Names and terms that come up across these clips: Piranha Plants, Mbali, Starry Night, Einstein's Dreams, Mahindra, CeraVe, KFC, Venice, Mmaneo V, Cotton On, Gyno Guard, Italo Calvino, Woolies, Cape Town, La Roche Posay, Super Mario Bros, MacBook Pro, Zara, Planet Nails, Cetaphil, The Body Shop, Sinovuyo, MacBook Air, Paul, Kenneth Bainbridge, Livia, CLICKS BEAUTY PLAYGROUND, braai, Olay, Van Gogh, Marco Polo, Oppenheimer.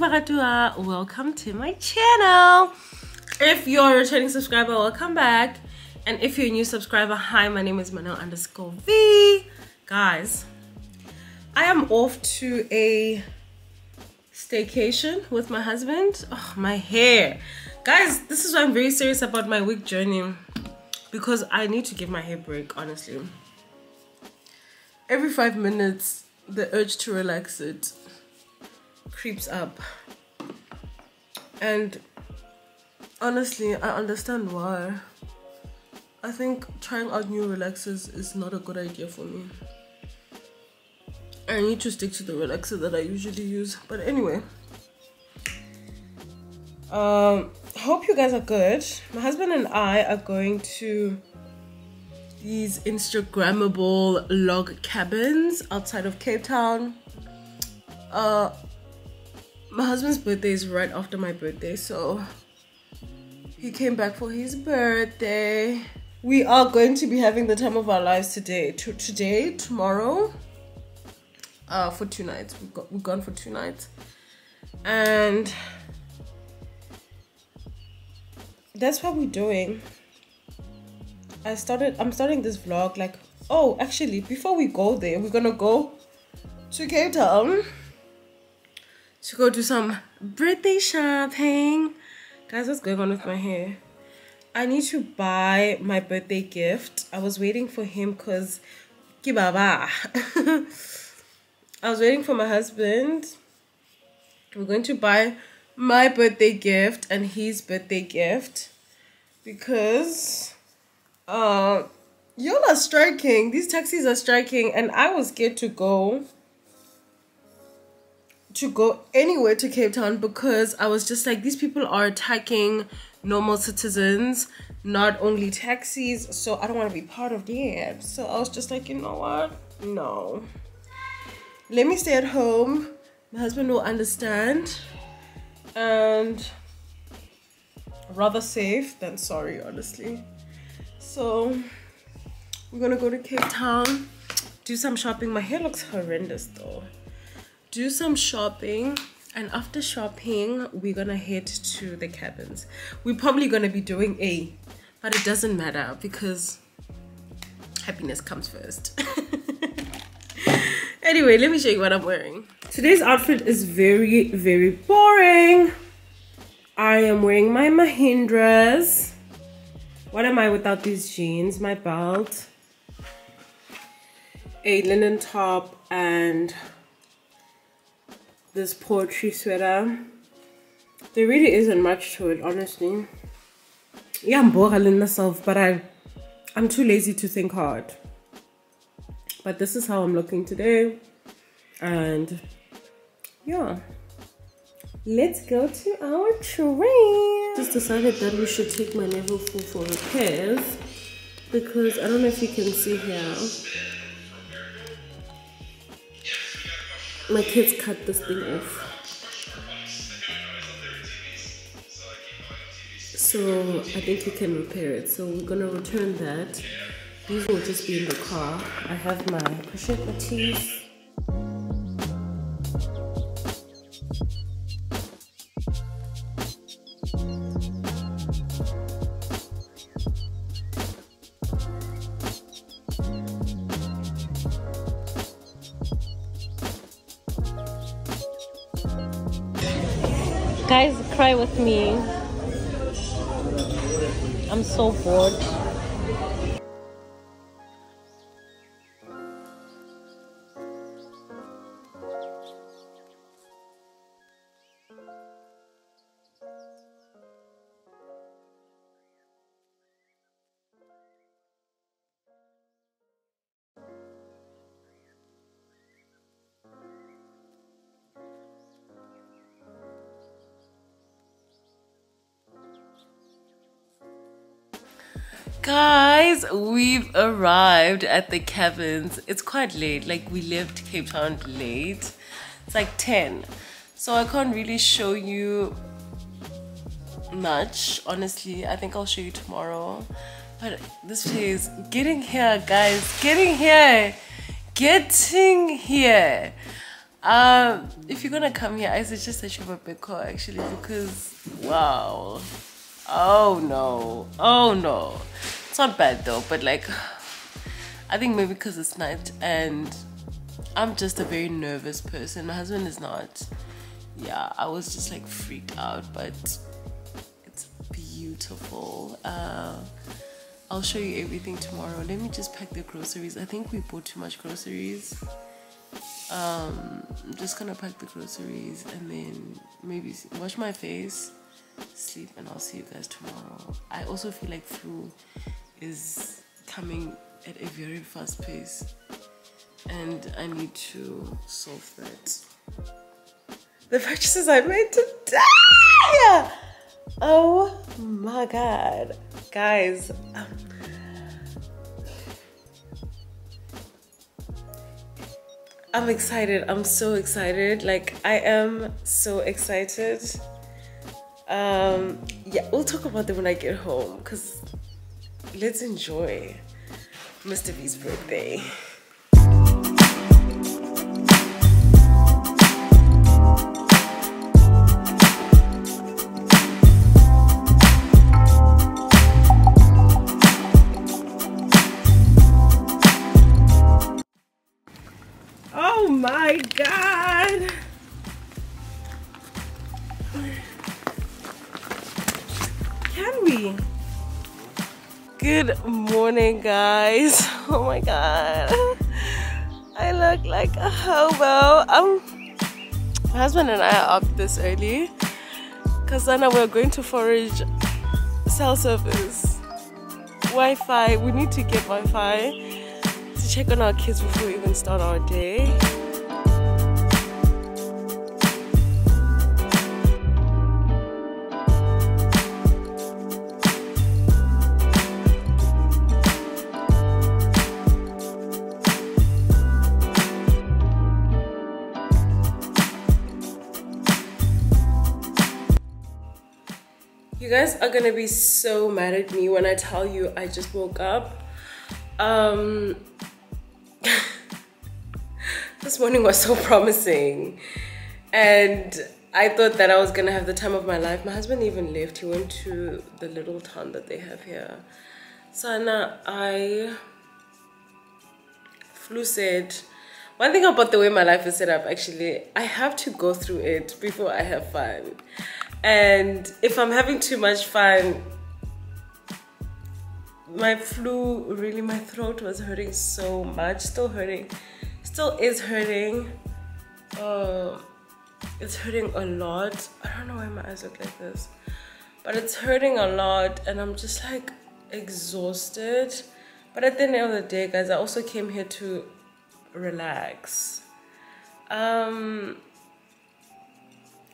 Welcome to my channel. If you're a returning subscriber, welcome back. And if you're a new subscriber, hi, my name is mmaneo_v. Guys, I am off to a staycation with my husband. Oh, my hair. Guys, this is why I'm very serious about my wig journey, because I need to give my hair a break, honestly. Every 5 minutes, the urge to relax it creeps up, and honestly I understand why. I think trying out new relaxers is not a good idea for me. I need to stick to the relaxer that I usually use. But anyway, hope you guys are good. My husband and I are going to these Instagrammable log cabins outside of Cape Town. My husband's birthday is right after my birthday, so he came back for his birthday. We are going to be having the time of our lives today, tomorrow, for 2 nights. We've gone for 2 nights, and that's what we're doing. I'm starting this vlog like, oh, actually, before we go there, we're gonna go to Cape Town to go do some birthday shopping. Guys, what's going on with my hair? I need to buy my birthday gift. I was waiting for him because kibaba. I was waiting for my husband. We're going to buy my birthday gift and his birthday gift, because y'all are striking. These taxis are striking, and I was scared to go anywhere to Cape Town, because I was just like, these people are attacking normal citizens, not only taxis, so I don't want to be part of that. So I was just like, you know what, no, let me stay at home. My husband will understand, and rather safe than sorry, honestly. So we're gonna go to Cape Town, do some shopping. My hair looks horrendous though. Do some shopping, and after shopping we're gonna head to the cabins. We're probably gonna be doing A, but it doesn't matter because happiness comes first. Anyway, let me show you what I'm wearing. Today's outfit is very, very boring. I am wearing my Mahindras. What am I without these jeans? My belt, a linen top, and this poetry sweater. There really isn't much to it, honestly. Yeah, I'm bored in myself, but I'm too lazy to think hard. But this is how I'm looking today, and yeah, let's go to our train. Just decided that we should take my Neverfull for repairs, because I don't know if you can see here, my kids cut this thing off. So I think you can repair it. So we're gonna return that. These will just be in the car. I have my crochet Matisse. Guys, cry with me. I'm so bored. Guys, we've arrived at the cabins. It's quite late, like we left Cape Town late. It's like 10, so I can't really show you much, honestly. I think I'll show you tomorrow. But this place, getting here guys, getting here If you're gonna come here, I suggest that you have a big car actually, because wow, oh no, it's not bad though, but like I think maybe because it's night and I'm just a very nervous person, my husband is not. Yeah, I was just like freaked out, but it's beautiful. I'll show you everything tomorrow. Let me just pack the groceries. I think we bought too much groceries. I'm just gonna pack the groceries and then maybe wash my face, sleep, and I'll see you guys tomorrow. I also feel like flu is coming at a very fast pace and I need to solve that. The purchases I made today! Oh my god. Guys, I'm excited. I'm so excited. Like, I am so excited. Yeah, we'll talk about them when I get home, because let's enjoy Mr. V's birthday. My god, can we? Good morning, guys. Oh my god, I look like a hobo. My husband and I are up this early because Anna, we're going to forage cell service, Wi-Fi. We need to get Wi-Fi to check on our kids before we even start our day. You guys are gonna be so mad at me when I tell you I just woke up. This morning was so promising and I thought that I was gonna have the time of my life. My husband even left. He went to the little town that they have here. So now I flew said, one thing about the way my life is set up actually, I have to go through it before I have fun. And if I'm having too much fun, my flu, really, my throat was hurting so much, still hurting, still is hurting. It's hurting a lot. I don't know why my eyes look like this, but it's hurting a lot and I'm just like exhausted. But at the end of the day, guys, I also came here to relax.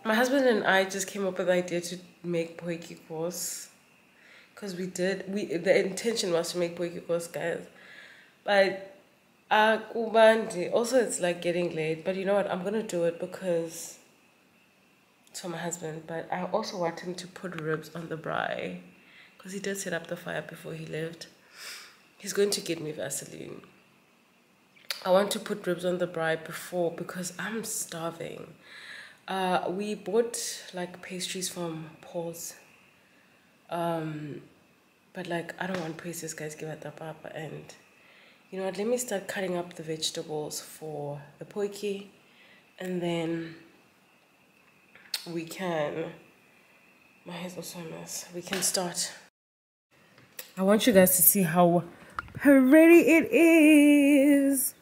My husband and I just came up with the idea to make boikikos, because the intention was to make boikikos, guys, but also it's like getting late, but you know what, I'm gonna do it because it's for my husband, but I also want him to put ribs on the braai, because he did set up the fire before he left. He's going to get me Vaseline. I want to put ribs on the braai before, because I'm starving. We bought like pastries from Paul's, but like I don't want pastries, guys, give it the papa. And you know what, let me start cutting up the vegetables for the poiki, and then we can, my hair's also a mess, we can start. I want you guys to see how pretty it is.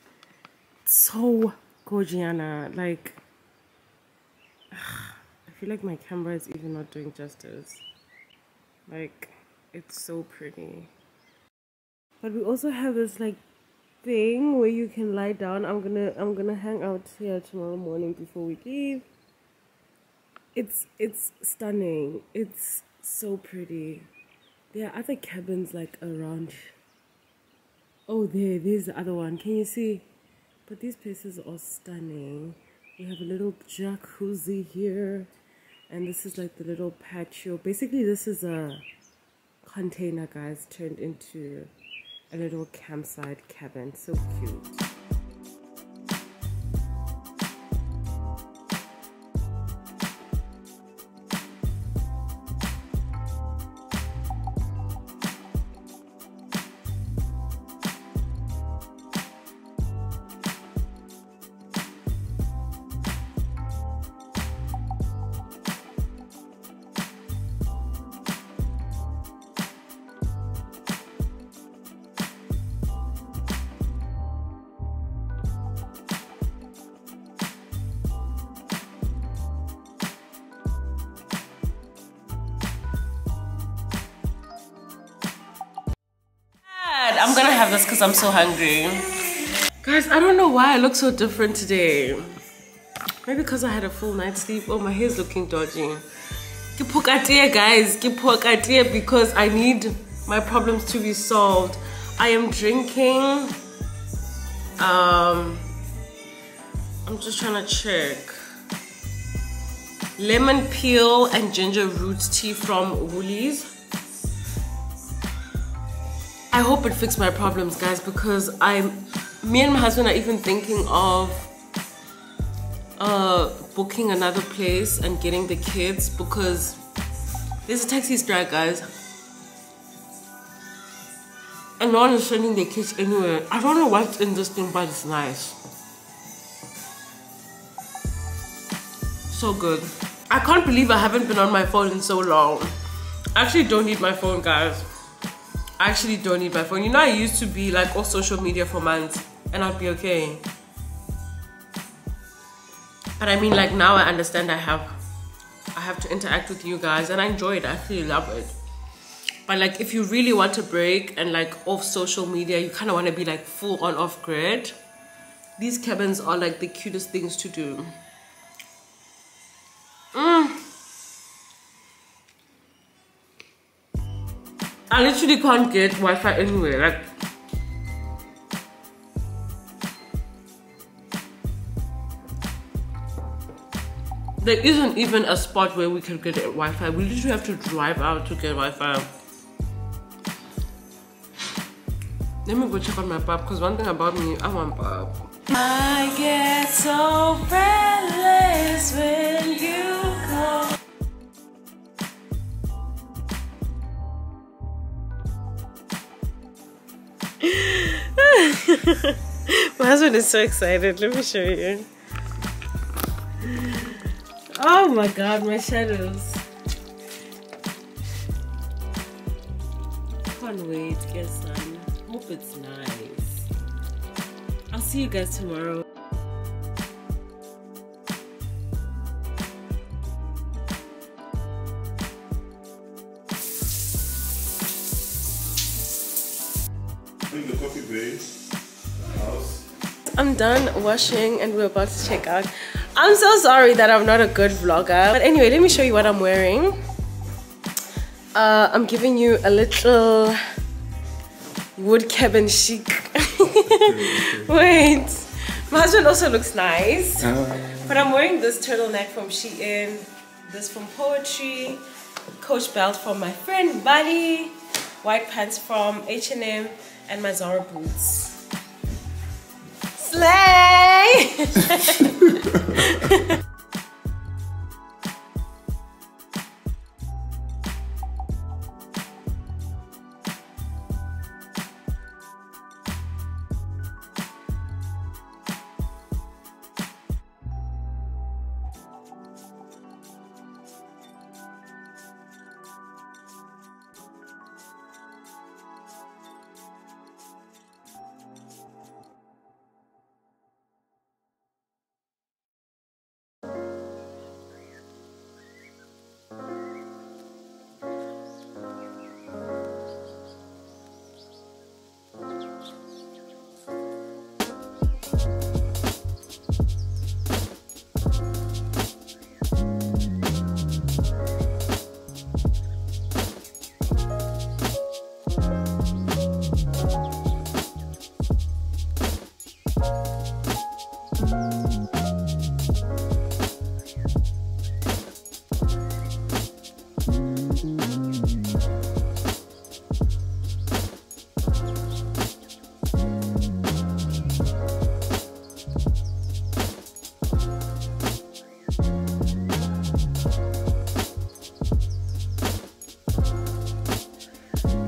It's so gorgeous, like I feel like my camera is even not doing justice. Like, it's so pretty. But we also have this like thing where you can lie down. I'm gonna hang out here tomorrow morning before we leave. It's stunning. It's so pretty. There are other cabins like around. Oh, there's the other one. Can you see? But these places are stunning. We have a little jacuzzi here, and this is like the little patio. Basically, this is a container, guys, turned into a little campsite cabin. So cute. I'm gonna have this because I'm so hungry. Guys, I don't know why I look so different today. Maybe because I had a full night's sleep. Oh, my hair's looking dodgy. Keep pokatia, guys. Keep pokatia because I need my problems to be solved. I am drinking. I'm just trying to check. Lemon peel and ginger root tea from Woolies. I hope it fixed my problems, guys, because me and my husband are even thinking of booking another place and getting the kids because there's a taxi strike, guys, and no one is sending their kids anywhere. I don't know what's in this thing, but it's nice. So good. I can't believe I haven't been on my phone in so long. I actually don't need my phone, guys. I actually don't need my phone. You know, I used to be like off social media for months and I'd be okay. But I mean, like, now I understand I have to interact with you guys, and I enjoy it. I actually love it. But like, if you really want a break and like off social media, you kind of want to be like full on off grid. These cabins are like the cutest things to do. I literally can't get Wi-Fi anywhere. Like, there isn't even a spot where we can get Wi-Fi. We literally have to drive out to get Wi-Fi. Let me go check on my pop, because one thing about me, I want pop. I get so breathless when you go. My husband is so excited. Let me show you. Oh my god, my shadows. Can't wait, get sun. Hope it's nice. I'll see you guys tomorrow. I'm done washing and we're about to check out. I'm so sorry that I'm not a good vlogger, but anyway, let me show you what I'm wearing. I'm giving you a little wood cabin chic. Wait, my husband also looks nice, but I'm wearing this turtleneck from Shein, this from Poetry, Coach belt from my friend Buddy, white pants from H&M, and my Zara boots. Slay!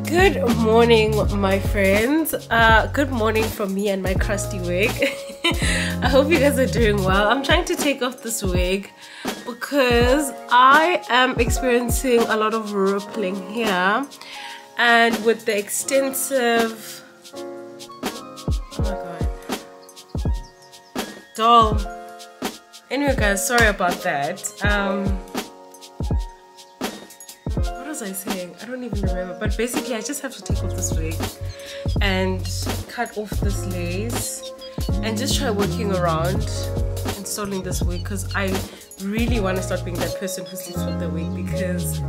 Good morning, my friends. Good morning from me and my crusty wig. I hope you guys are doing well. I'm trying to take off this wig because I am experiencing a lot of rippling here, and with the extensive, oh my god, doll. Anyway guys, sorry about that. What was I I saying? I don't even remember. But basically, I just have to take off this wig and cut off this lace and just try working around installing this wig, because I really want to start being that person who sleeps with the wig, because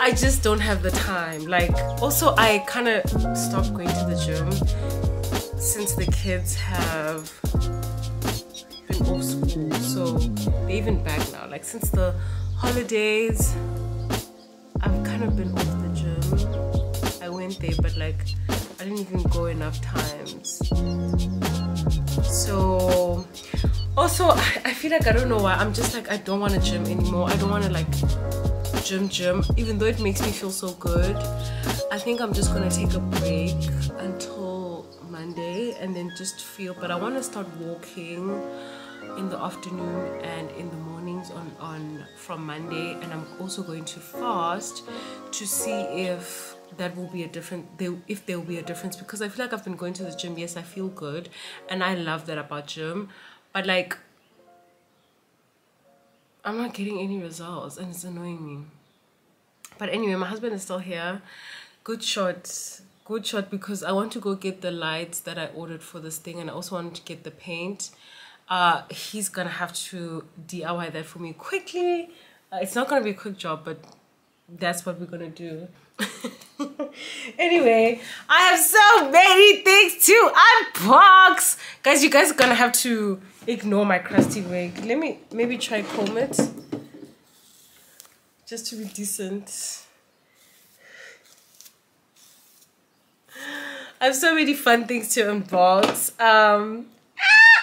I just don't have the time. Like, also, I kind of stopped going to the gym since the kids have been off school. So they're even back now. Like, since the holidays, I've kind of been off the gym. I went there, but like, I didn't even go enough times. So also, I feel like, I don't know why, I'm just like, I don't want to gym anymore. I don't want to like gym, even though it makes me feel so good. I think I'm just gonna take a break until Monday and then just feel, but I want to start walking in the afternoon and in the mornings on from Monday, and I'm also going to fast to see if that will be a difference, if there will be a difference, because I feel like I've been going to the gym. Yes, I feel good and I love that about gym, but like, I'm not getting any results and it's annoying me. But anyway, my husband is still here. Good shot, because I want to go get the lights that I ordered for this thing, and I also want to get the paint. He's gonna have to DIY that for me quickly. It's not gonna be a quick job, but that's what we're gonna do. Anyway, I have so many things to unbox, guys. You guys are gonna have to ignore my crusty wig. Let me maybe try comb it just to be decent. I have so many fun things to unbox.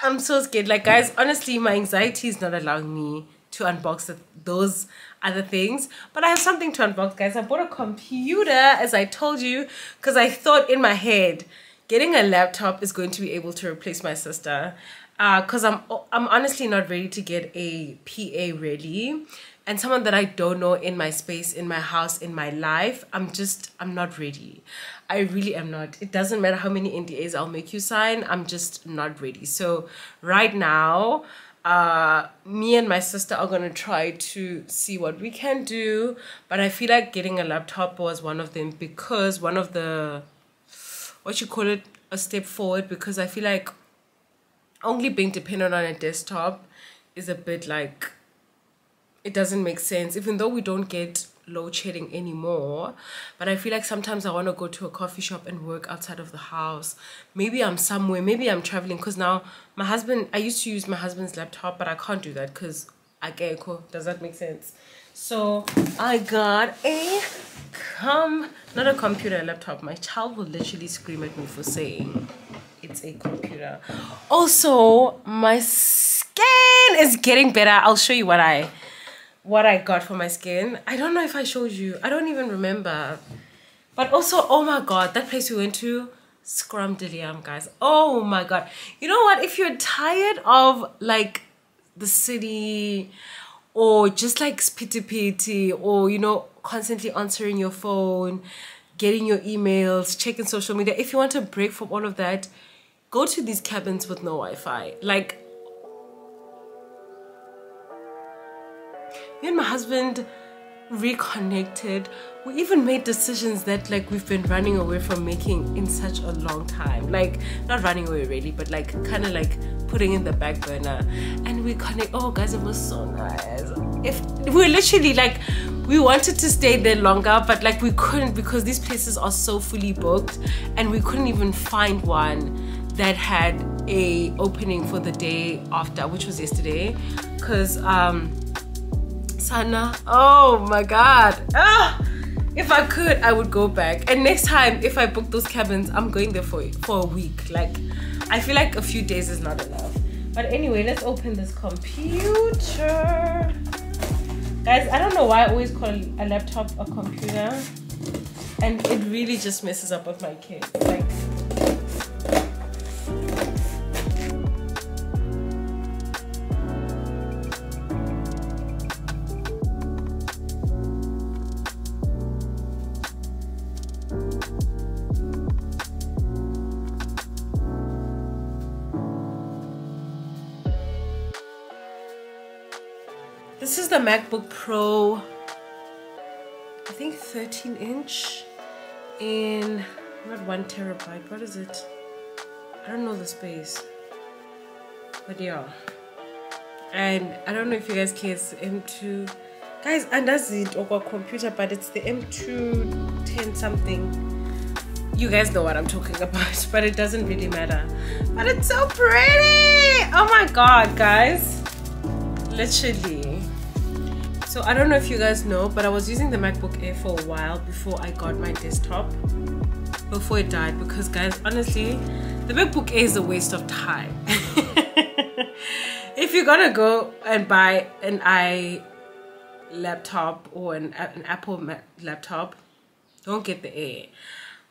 I'm so scared. Like, guys, honestly, my anxiety is not allowing me to unbox those other things, but I have something to unbox, guys. I bought a computer, as I told you, because I thought in my head getting a laptop is going to be able to replace my sister, because I'm honestly not ready to get a PA really, and someone that I don't know in my space, in my house, in my life. I'm not ready. I really am not. It doesn't matter how many NDAs I'll make you sign, I'm just not ready. So right now, me and my sister are gonna try to see what we can do, but I feel like getting a laptop was one of them, because one of the, what you call it, a step forward, because I feel like only being dependent on a desktop is a bit like, it doesn't make sense, even though we don't get load shedding anymore. But I feel like sometimes I want to go to a coffee shop and work outside of the house. Maybe I'm somewhere, maybe I'm traveling, because now my husband, I used to use my husband's laptop, but I can't do that because I get echo. Does that make sense? So I got a laptop. My child will literally scream at me for saying it's a computer. Also, my skin is getting better. I'll show you what I got for my skin. I don't know if I showed you, I don't even remember. But also, oh my god, that place we went to, scrum-de-liam, guys. Oh my god, you know what, if you're tired of like the city, or just like spitty-pitty, or you know, constantly answering your phone, getting your emails, checking social media, if you want a break from all of that, go to these cabins with no Wi-Fi. Like, me and my husband reconnected. We even made decisions that like we've been running away from making in such a long time. Like, not running away really, but like kind of like putting in the back burner, and we connect. Oh guys, it was so nice. If we're literally like, we wanted to stay there longer, but like we couldn't, because these places are so fully booked, and we couldn't even find one that had a opening for the day after, which was yesterday, because Sana, oh my god, if I could, I would go back. And next time, if I book those cabins, I'm going there for a week. Like, I feel like a few days is not enough. But anyway, let's open this computer, guys. I don't know why I always call a laptop a computer, and it really just messes up with my kids. Like, this is the MacBook Pro. I think 13 inch in not 1 terabyte, what is it? I don't know the space, but yeah. And I don't know if you guys care, it's M2 guys, and that's it over computer, but it's the M210 something. You guys know what I'm talking about, but it doesn't really matter. But it's so pretty! Oh my god, guys. Literally. So I don't know if you guys know, but I was using the MacBook Air for a while before I got my desktop. Before it died, because guys, honestly, the MacBook Air is a waste of time. If you're gonna go and buy an iLaptop or an Apple laptop, don't get the Air.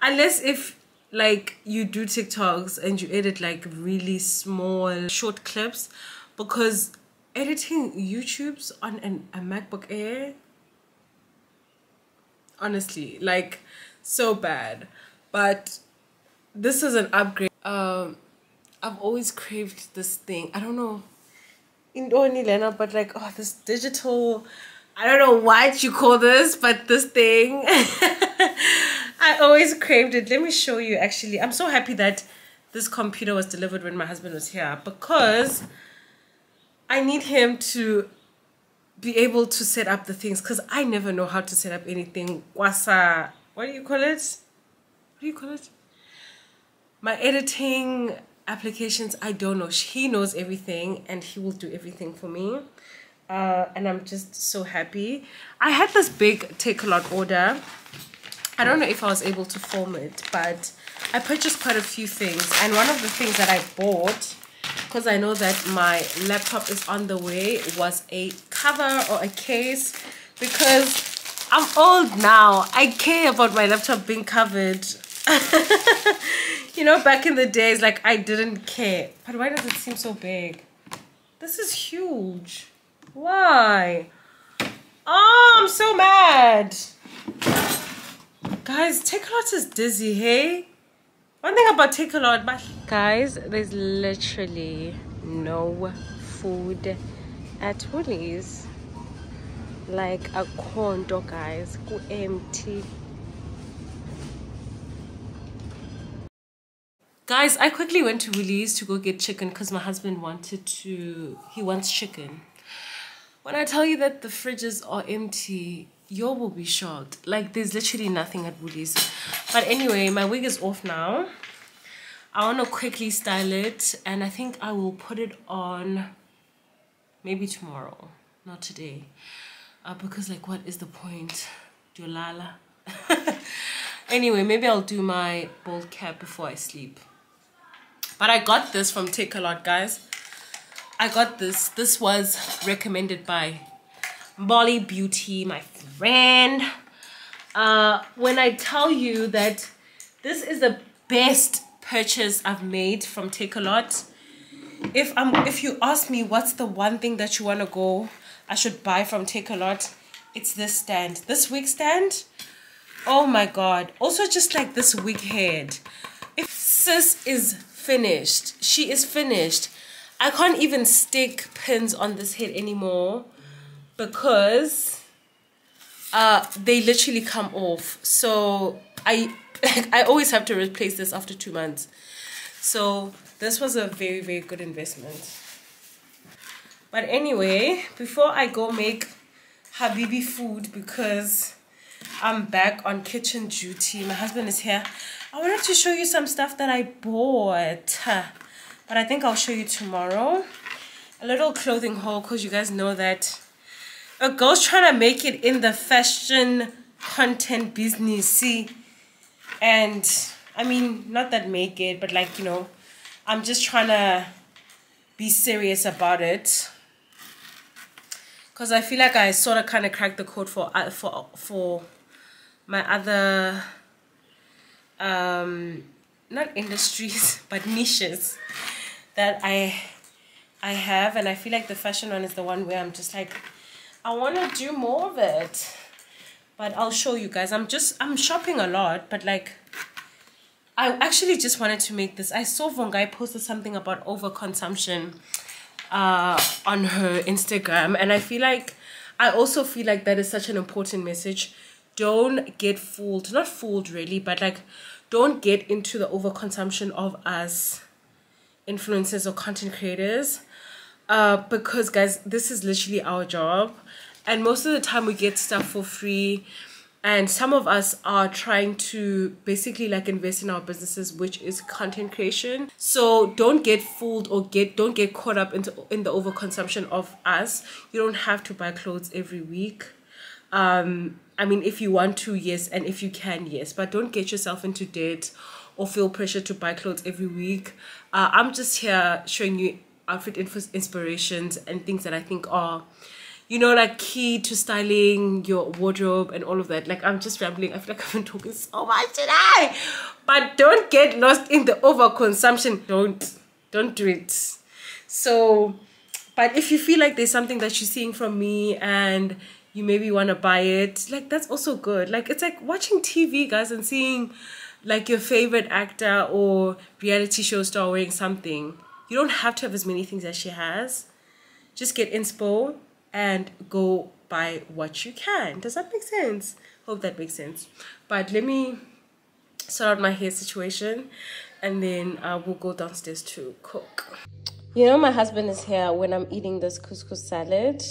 Unless if like you do TikToks and you edit like really small short clips, because editing YouTubes on a MacBook Air, honestly, like so bad. But this is an upgrade. I've always craved this thing. I don't know, but like, oh, this digital, I don't know what you call this, but this thing. I always craved it. Let me show you actually. I'm so happy that this computer was delivered when my husband was here, because I need him to be able to set up the things, because I never know how to set up anything. Wasa, what do you call it? What do you call it? My editing applications, I don't know. He knows everything and he will do everything for me. And I'm just so happy. I had this big Takealot order. I don't know if I was able to film it, but I purchased quite a few things. And one of the things that I bought, because I know that my laptop is on the way, was a cover or a case, because I'm old now. I care about my laptop being covered. You know, back in the days, like, I didn't care. But why does it seem so big? This is huge. Why? Oh, I'm so mad. Guys, Takealot is dizzy, hey? One thing about Takealot, but guys, there's literally no food at Woolies. Like a corn dog, guys, go empty. Guys, I quickly went to Woolies to go get chicken because my husband wants chicken. When I tell you that the fridges are empty, you will be shocked. Like, there's literally nothing at Woolies. But anyway, my wig is off now. I want to quickly style it, and I think I will put it on maybe tomorrow, not today, because like, what is the point? Dolala. Anyway, maybe I'll do my bald cap before I sleep. But I got this from Takealot, guys. I got this. This was recommended by Molly Beauty, my friend. When I tell you that this is the best purchase I've made from Takealot, if you ask me what's the one thing that you want to go, I should buy from Takealot, it's this stand, this wig stand. Oh my god! Also, just like this wig head. If sis is finished, she is finished. I can't even stick pins on this head anymore, because they literally come off. So I always have to replace this after 2 months. So this was a very, very good investment. But anyway, before I go make Habibi food, because I'm back on kitchen duty, my husband is here, I wanted to show you some stuff that I bought, but I think I'll show you tomorrow. A little clothing haul, because you guys know that a girl's trying to make it in the fashion content business, see? And I mean, not that make it, but like, you know, I'm just trying to be serious about it, because I feel like I sort of kind of cracked the code for my other not industries but niches that I have, and I feel like the fashion one is the one where I'm just like, I want to do more of it. But I'll show you guys. I'm shopping a lot, but like, I actually just wanted to make this. I saw Vongai posted something about overconsumption on her Instagram, and I also feel like that is such an important message don't get fooled, not fooled really, but like don't get into the overconsumption of us influencers or content creators, because guys, this is literally our job, and most of the time we get stuff for free, and some of us are trying to basically like invest in our businesses, which is content creation. So don't get fooled or don't get caught up in the overconsumption of us. You don't have to buy clothes every week. I mean, if you want to, yes, and if you can, yes, but don't get yourself into debt or feel pressure to buy clothes every week. I'm just here showing you outfit inspirations and things that I think are, you know, like key to styling your wardrobe and all of that. Like, I'm just rambling. I feel like I've been talking so much today. But don't get lost in the overconsumption. Don't do it. So, but if you feel like there's something that you're seeing from me and you maybe want to buy it, like, that's also good. Like, it's like watching TV, guys, and seeing like your favorite actor or reality show star wearing something. You don't have to have as many things as she has. Just get inspo and go buy what you can. Does that make sense? Hope that makes sense. But let me sort out my hair situation, and then we'll go downstairs to cook. You know, my husband is here when I'm eating this couscous salad.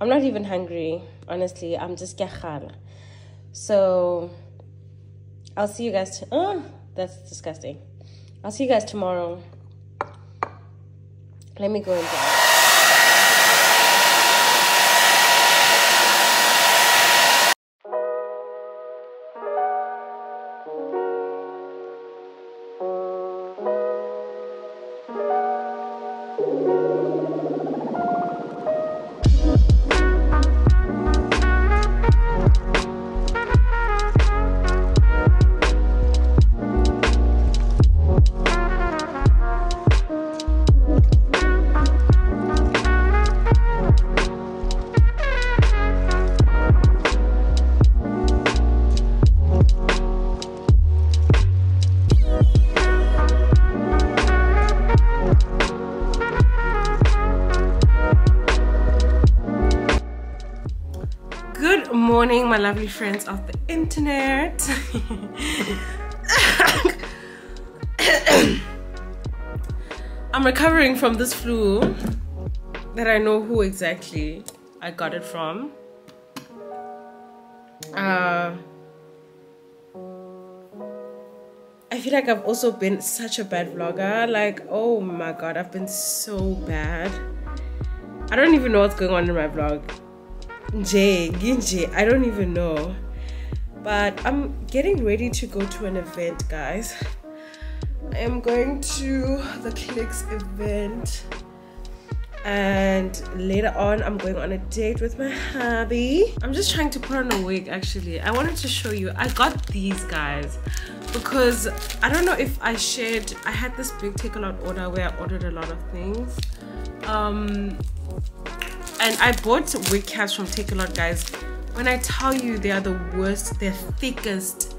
I'm not even hungry, honestly. I'm just khala. So I'll see you guys. Oh, that's disgusting. I'll see you guys tomorrow. Let me go inside. My lovely friends of the internet. I'm recovering from this flu that I know who exactly I got it from. I feel like I've also been such a bad vlogger. Like, oh my god, I've been so bad. I don't even know what's going on in my vlog. I don't even know, but I'm getting ready to go to an event, guys. I am going to the clinics event, and later on I'm going on a date with my hubby. I'm just trying to put on a wig. Actually, I wanted to show you, I got these guys because I don't know if I shared, I had this big Takealot order where I ordered a lot of things, and I bought wig caps from Takealot, guys. When I tell you they are the worst, they're the thickest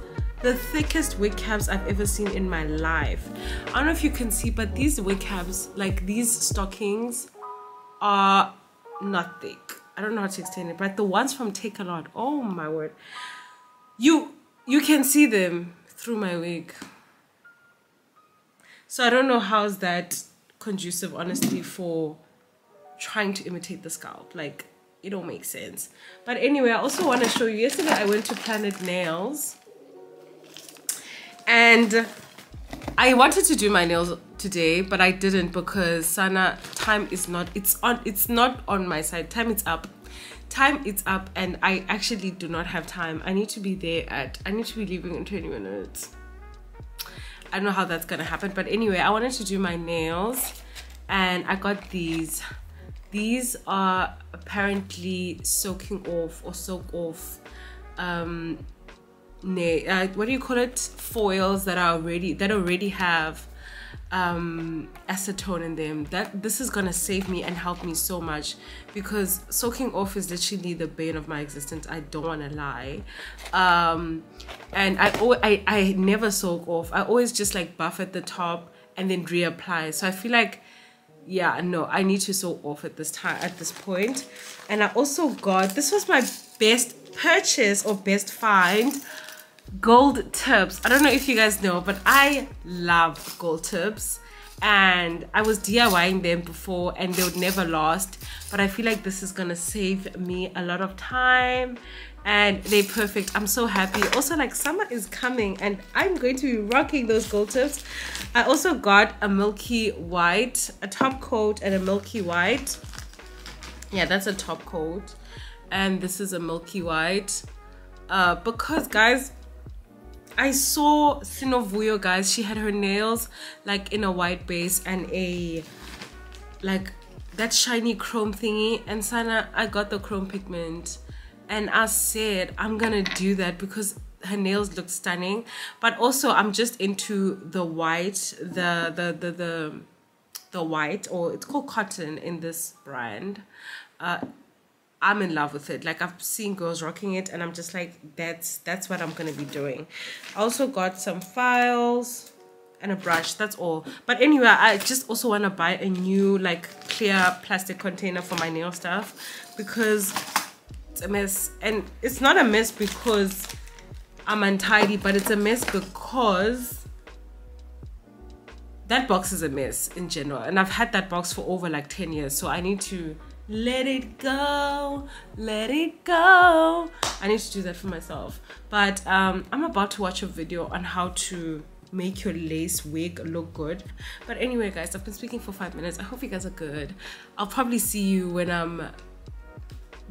wig caps I've ever seen in my life. I don't know if you can see, but these wig caps, like these stockings, are not thick. I don't know how to explain it, but the ones from Takealot, oh my word. You can see them through my wig. So I don't know how's that conducive, honestly, for trying to imitate the scalp. Like, it don't make sense. But anyway, I also want to show you, yesterday I went to Planet Nails and I wanted to do my nails today, but I didn't because Sana, time is not, it's not on my side. Time is up, and I actually do not have time. I need to be there at, I need to be leaving in 20 minutes. I don't know how that's gonna happen, but anyway, I wanted to do my nails and I got these. These are apparently soak off what do you call it, foils that already have acetone in them. That this is gonna save me and help me so much, because soaking off is literally the bane of my existence. I don't want to lie. And I never soak off. I always just like buff at the top and then reapply. So I feel like, yeah, no, I need to sew off at this point. And I also got, this was my best purchase or best find gold tips. I don't know if you guys know, but I love gold tips, and I was DIYing them before and they would never last, but I feel like this is gonna save me a lot of time and they're perfect. I'm so happy. Also, like, summer is coming and I'm going to be rocking those gold tips. I also got a milky white, a top coat and a milky white. Yeah, that's a top coat, and this is a milky white, because guys, I saw Sinovuyo, guys, she had her nails like in a white base and a like that shiny chrome thingy, and Sana, I got the chrome pigment and I said I'm gonna do that because her nails look stunning. But also I'm just into the white, the white, or it's called Cotton in this brand. I'm in love with it. Like, I've seen girls rocking it and I'm just like, that's what I'm gonna be doing. I also got some files and a brush, that's all. But anyway, I just also want to buy a new like clear plastic container for my nail stuff because it's a mess. And it's not a mess because I'm untidy, but it's a mess because that box is a mess in general, and I've had that box for over like 10 years, so I need to let it go, let it go. I need to do that for myself. But I'm about to watch a video on how to make your lace wig look good. But anyway guys, I've been speaking for 5 minutes. I hope you guys are good. I'll probably see you when I'm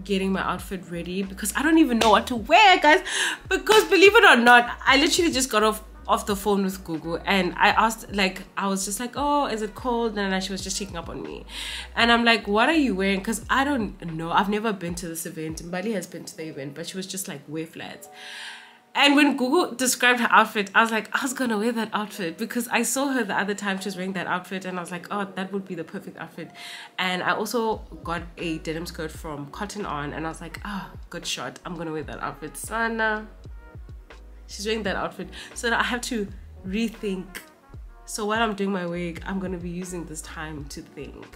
getting my outfit ready, because I don't even know what to wear, guys, because believe it or not, I literally just got off the phone with Google, and I asked, like, I was just like, oh, is it cold? And she was just checking up on me, and I'm like, what are you wearing? Because I don't know, I've never been to this event. Mbali has been to the event, but she was just like, wear flats. And when Google described her outfit, I was like, I was gonna wear that outfit, because I saw her the other time, she was wearing that outfit, and I was like, oh, that would be the perfect outfit. And I also got a denim skirt from Cotton On, and I was like, oh, good shot, I'm gonna wear that outfit. Sana, she's wearing that outfit, so that I have to rethink. So while I'm doing my wig, I'm gonna be using this time to think,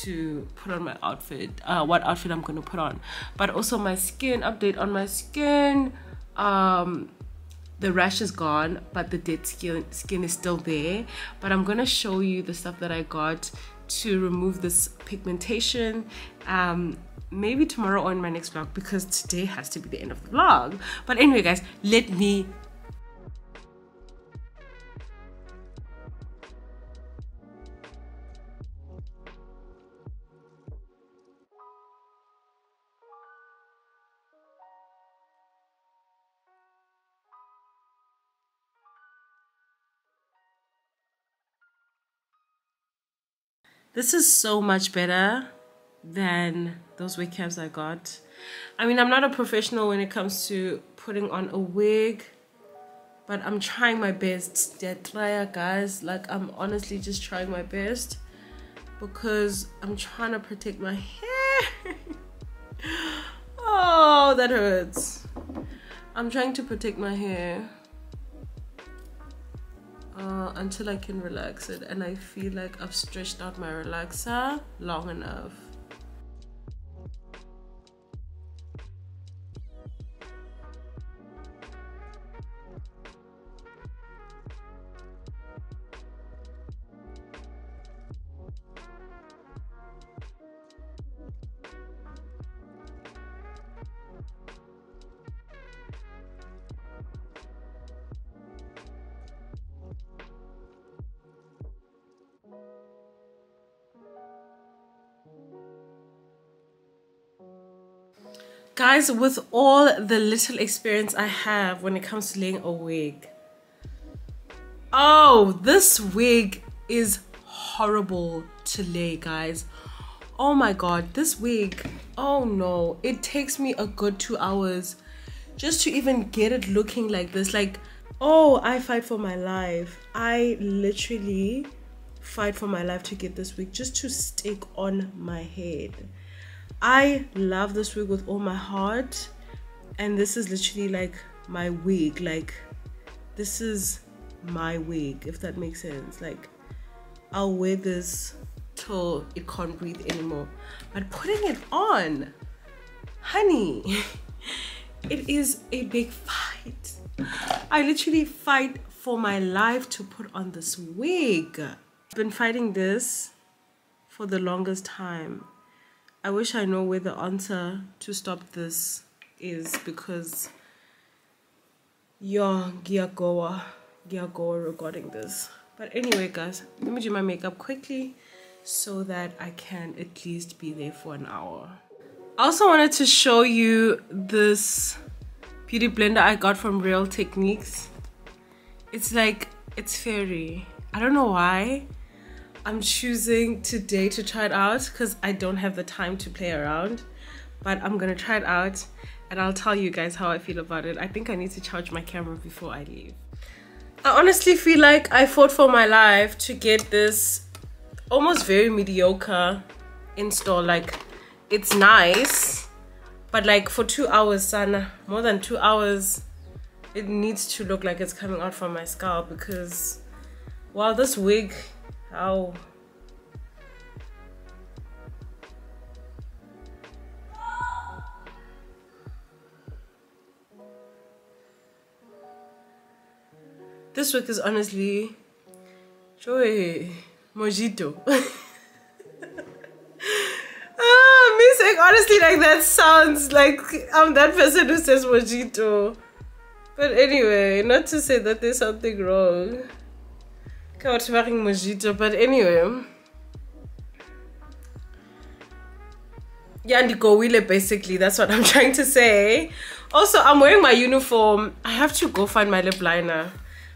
to put on my outfit, what outfit I'm gonna put on. But also my skin, update on my skin. The rash is gone, but the dead skin is still there. But I'm gonna show you the stuff that I got to remove this pigmentation. Maybe tomorrow or in my next vlog, because today has to be the end of the vlog. But anyway guys, let me this is so much better than those wig caps I got. I mean, I'm not a professional when it comes to putting on a wig, but I'm trying my best. Guys, like, I'm honestly just trying my best because I'm trying to protect my hair. Oh, that hurts. I'm trying to protect my hair until I can relax it, and I feel like I've stretched out my relaxer long enough. Guys, with all the little experience I have when it comes to laying a wig, oh, this wig is horrible to lay, guys. Oh my god, this wig, oh no, it takes me a good 2 hours just to even get it looking like this. Like, oh, I fight for my life. I literally fight for my life to get this wig just to stick on my head. I love this wig with all my heart, and this is literally like my wig. Like, this is my wig, if that makes sense. Like, I'll wear this till it can't breathe anymore, but putting it on, honey, It is a big fight. I literally fight for my life to put on this wig. I've been fighting this for the longest time. I wish I know where the answer to stop this is, because yo, Giagoa regarding this. But anyway guys, let me do my makeup quickly so that I can at least be there for an hour. I also wanted to show you this beauty blender I got from Real Techniques. It's like, it's fairy. I don't know why I'm choosing today to try it out, because I don't have the time to play around, but I'm gonna try it out and I'll tell you guys how I feel about it. I think I need to charge my camera before I leave. I honestly feel like I fought for my life to get this almost very mediocre install. Like, it's nice, but like for 2 hours, Sana, more than 2 hours, it needs to look like it's coming out from my scalp, because wow, this wig, ow. This wig is honestly joy mojito. Ah, me saying honestly like that sounds like I'm that person who says mojito. But anyway, not to say that there's something wrong. Couch wearing mojito, but anyway. Yeah, and go wheeler, basically, that's what I'm trying to say. Also, I'm wearing my uniform. I have to go find my lip liner.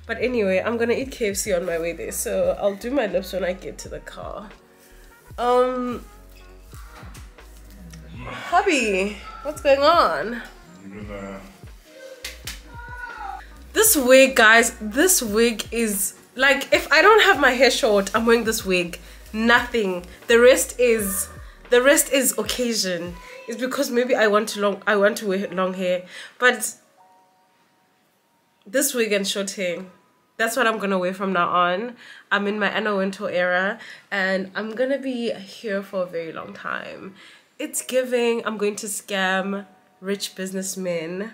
But anyway, I'm gonna eat KFC on my way there, so I'll do my lips when I get to the car. Hubby, what's going on? This wig, guys, this wig is like, if I don't have my hair short, I'm wearing this wig. Nothing. The rest is occasion. It's because maybe I want to wear long hair, but this wig and short hair, that's what I'm gonna wear from now on. I'm in my Anna Wintour era, and I'm gonna be here for a very long time. It's giving, I'm going to scam rich businessmen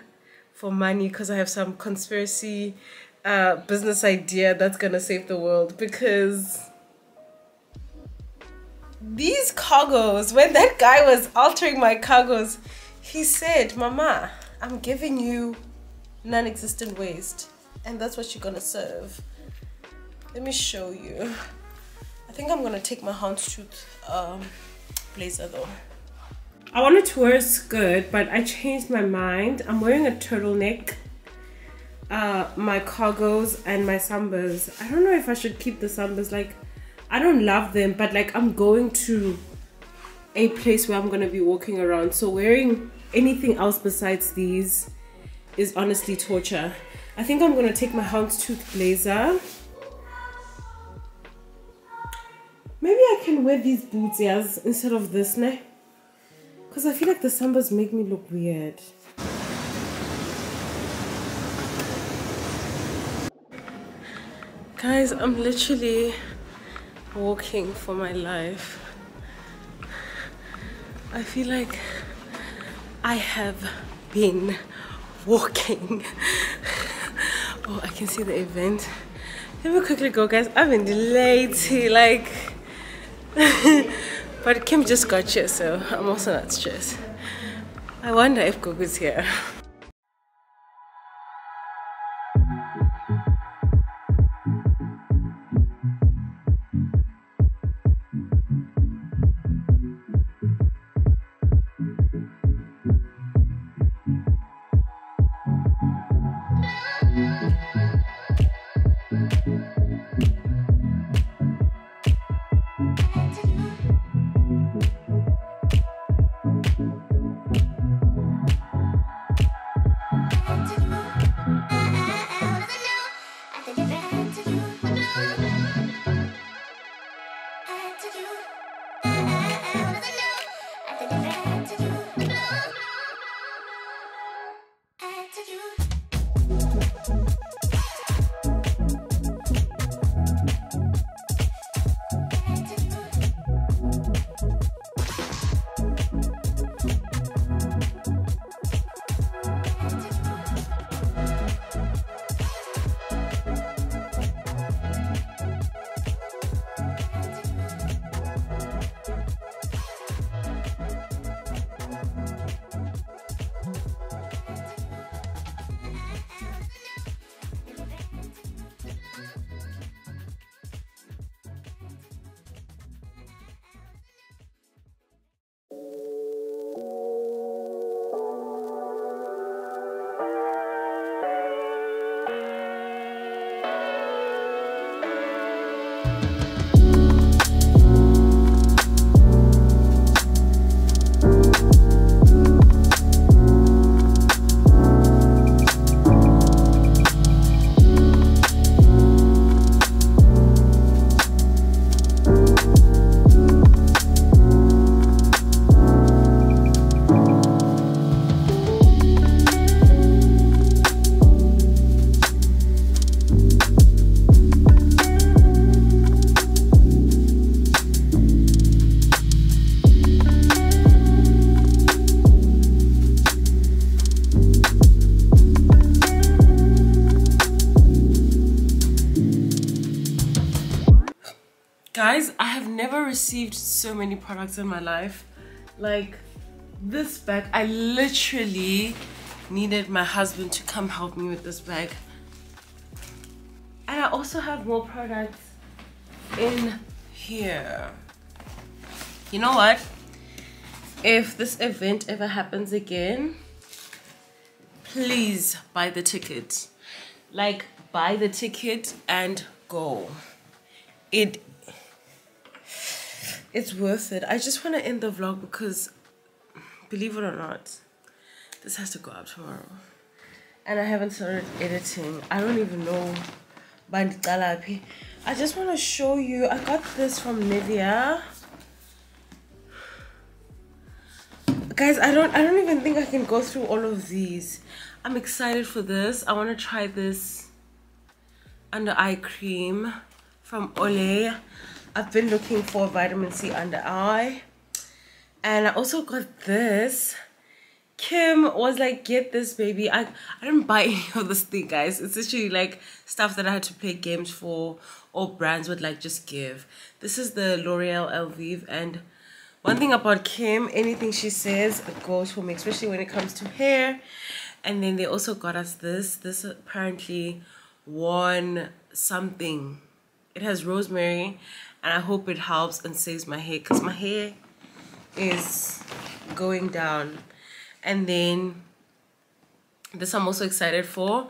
for money because I have some conspiracy business idea that's gonna save the world. Because these cargos, when that guy was altering my cargos, he said, "Mama, I'm giving you non-existent waste, and that's what you're gonna serve." Let me show you. I think I'm gonna take my houndstooth blazer though. I wanted to wear a skirt, but I changed my mind. I'm wearing a turtleneck, my cargos and my sambas. I don't know if I should keep the sambas. Like, I don't love them, but like, I'm going to a place where I'm gonna be walking around, so wearing anything else besides these is honestly torture. I think I'm gonna take my houndstooth blazer. Maybe I can wear these boots, yes, instead of this, ne? Because I feel like the sambas make me look weird. Guys, I'm literally walking for my life. I feel like I have been walking. Oh, I can see the event. Let me quickly go, guys. I've been delayed, like but Kim just got here, so I'm also not stressed. I wonder if Gugu's here. Guys, I have never received so many products in my life. Like this bag, I literally needed my husband to come help me with this bag. And I also have more products in here. You know what? If this event ever happens again, please buy the ticket. Like, buy the ticket and go. It's worth it. I just want to end the vlog because, believe it or not, this has to go up tomorrow. And I haven't started editing. I don't even know. I just want to show you. I got this from Livia. Guys, I don't even think I can go through all of these. I'm excited for this. I want to try this under eye cream from Olay. I've been looking for vitamin C under eye. And I also got this. Kim was like, get this, baby. I didn't buy any of this thing, guys. It's literally like stuff that I had to pay games for, or brands would like just give. This is the L'Oreal Elvive, and one thing about Kim, anything she says goes for me, especially when it comes to hair. And then they also got us this. This apparently won something. It has rosemary, and I hope it helps and saves my hair, because my hair is going down. And then this I'm also excited for,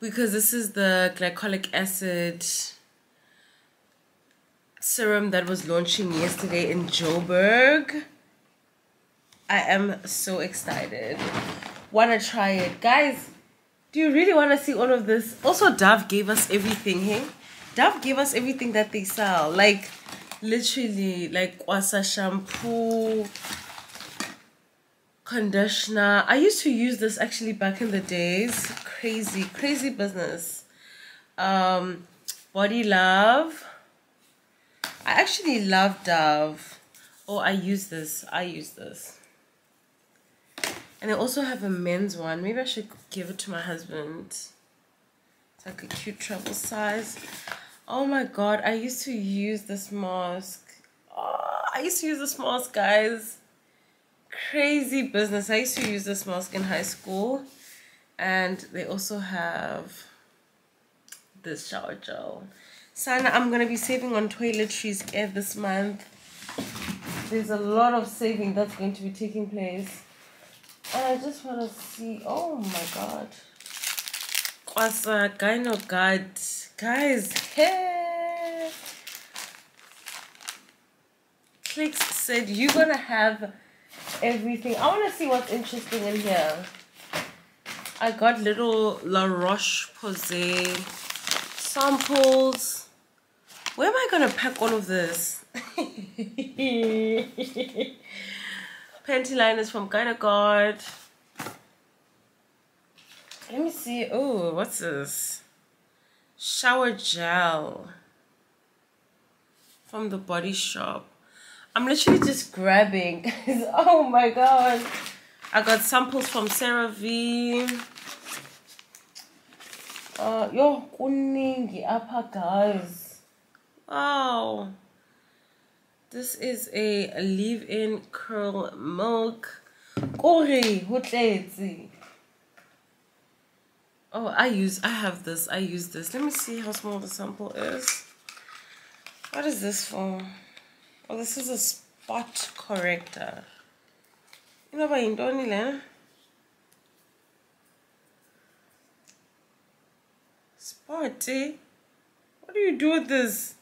because this is the glycolic acid serum that was launching yesterday in Joburg. I am so excited. Wanna try it. Guys, do you really wanna see all of this? Also, Dove gave us everything, hey? Dove gave us everything that they sell. Like, literally, like Kwasa shampoo, conditioner. I used to use this actually back in the days. Crazy, crazy business. Body Love. I actually love Dove. Oh, I use this. And I also have a men's one. Maybe I should give it to my husband. It's like a cute travel size. Oh my god, I used to use this mask. Oh, I used to use this mask, guys. Crazy business. I used to use this mask in high school. And they also have this shower gel. Sana, I'm going to be saving on toiletries air this month. There's a lot of saving that's going to be taking place. And I just want to see. Oh my god. Kwasa, Gyno Guard. Guys, hey. Clicks said you're going to have everything. I want to see what's interesting in here. I got little La Roche Posay samples. Where am I going to pack all of this? Panty liners from Gyno Guard. Let me see. Oh, what's this? Shower gel from The Body Shop. I'm literally just grabbing, guys. Oh my god. I got samples from CeraVe. Yo, kuningi apa, guys. Wow. This is a leave-in curl milk. Oh, I have this. Let me see how small the sample is. What is this for? Oh, this is a spot corrector. You know, by Indonesian spot, eh? What do you do with this?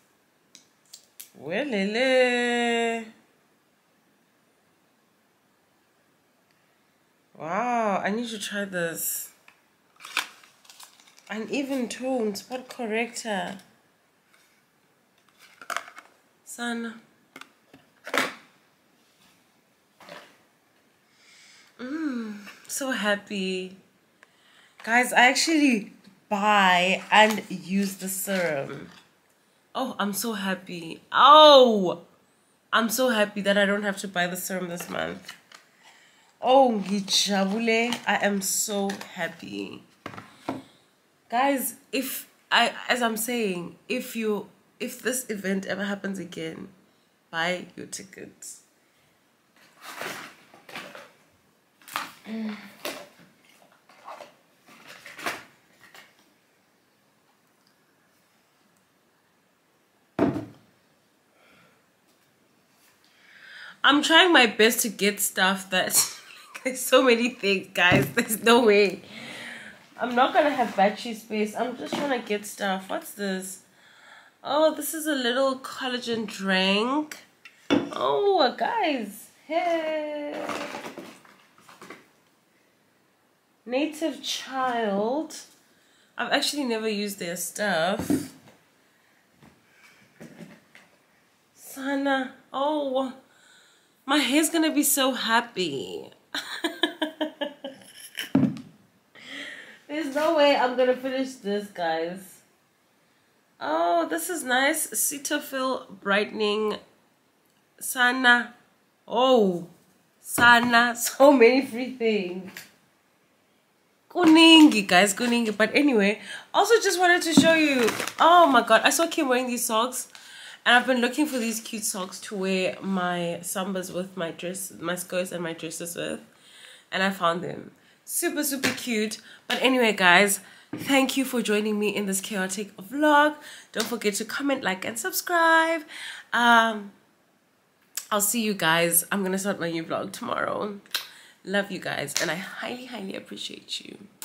Well, lele. Wow, I need to try this. Uneven tone spot corrector. Sun. So happy, guys. I actually buy and use the serum. Oh, I'm so happy. Oh, I'm so happy that I don't have to buy the serum this month. Oh, I am so happy, guys. If I, as I'm saying, if you if this event ever happens again, buy your tickets. I'm trying my best to get stuff that there's so many things, guys. There's no way. I'm not gonna have battery space. I'm just trying to get stuff. What's this? Oh, this is a little collagen drink. Oh, guys. Hey. Native Child. I've actually never used their stuff. Sana. Oh, my hair's gonna be so happy. There's no way I'm gonna finish this, guys. Oh, this is nice. Cetaphil brightening. Sana. Oh, Sana. So many free things. Kuningi, guys. Kuningi. But anyway, also just wanted to show you. Oh my God. I saw Kim wearing these socks. And I've been looking for these cute socks to wear my sambas with, my dress, my skirts and my dresses with. And I found them. Super, super cute. But anyway, guys. Thank you for joining me in this chaotic vlog. Don't forget to comment, like and subscribe. I'll see you guys. I'm gonna start my new vlog tomorrow. Love you guys, and I highly appreciate you.